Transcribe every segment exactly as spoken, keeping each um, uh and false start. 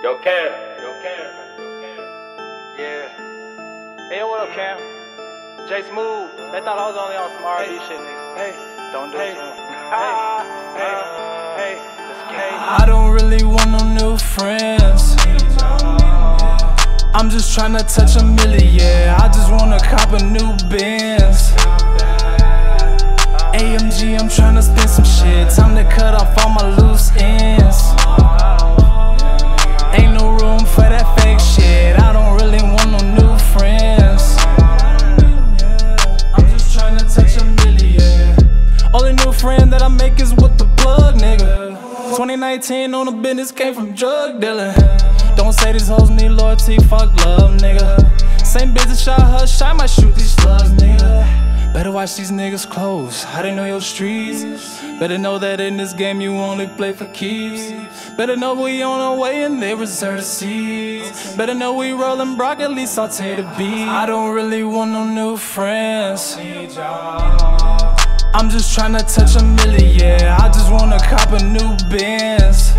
Yo, Cam. Yo, Cam. Yo, Cam. Yeah. Hey, yo, what up, Cam? Jay Smoove. They thought I was only on some R and B hey. shit, nigga. Hey. Don't do hey. it to me. Hey. Hey. Hey. Let's get I don't really want no new friends. I'm just tryna touch a million. I just wanna cop a new Benz. A M G, I'm tryna spend some shit. Time to cut off all my loose ends. twenty nineteen on the business, came from drug dealing. Don't say these hoes need loyalty, fuck love, nigga. Same bitch shot her shot, might shoot these slugs, nigga. Better watch these niggas close, I didn't know your streets. Better know that in this game you only play for keeps. Better know we on our way and they reserve the seats. Better know we rollin' broccoli, saute the beef. I don't really want no new friends. I'm just tryna touch a million. I just wanna cop a new Benz.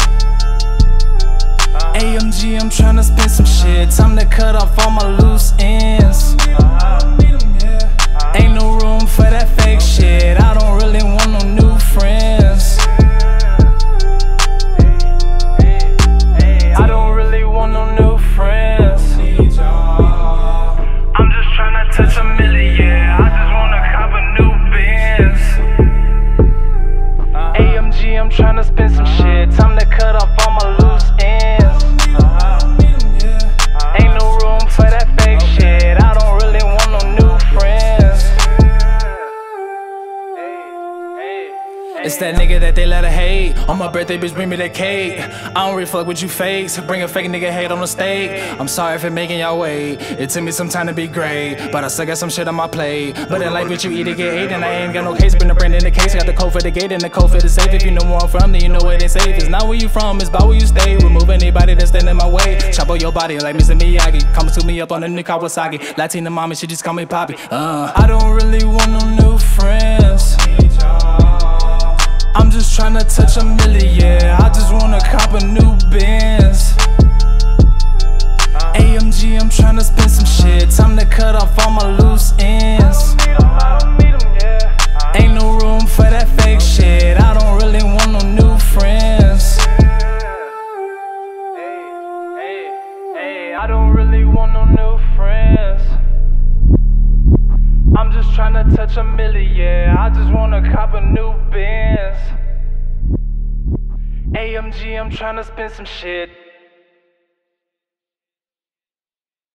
A M G, I'm tryna spend some shit. Time to cut off all my loose ends. Ain't no room for that fake shit. I don't really want no new friends. I don't really want no new friends. I'm just tryna touch a million. I just wanna cop a new Benz. A M G, I'm tryna spend some shit. Time to cut off all my loose ends. Ain't no room for that fake shit. I don't really want no new friends. It's that nigga that they let her hate. On my birthday, bitch, bring me that cake. I don't really fuck with you fakes. Bring a fake nigga hate on the stage. I'm sorry for making y'all wait. It took me some time to be great, but I still got some shit on my plate. But in life, bitch, you either get hate, and I ain't got no case. Bring the brand in the case. Got the code for the gate and the code for the safe. If you know where I'm from, then you know where they safe. It's not where you from, it's about where you stay. Remove anybody that's standing in my way. Chop up your body like Missy Miyagi. Come to me up on the new Kawasaki. Latina mama, she just call me Poppy. Uh, I don't really want no new friends. I'm just tryna touch a million. I just wanna cop a new Benz. A M G, I'm tryna spend some shit. Time to cut off all my loose ends. Ain't no room for that fake shit. I don't really want no new friends. I don't really want no new friends. I'm just tryna touch a million. I just wanna cop a new Benz. A M G, I'm tryna spend some shit.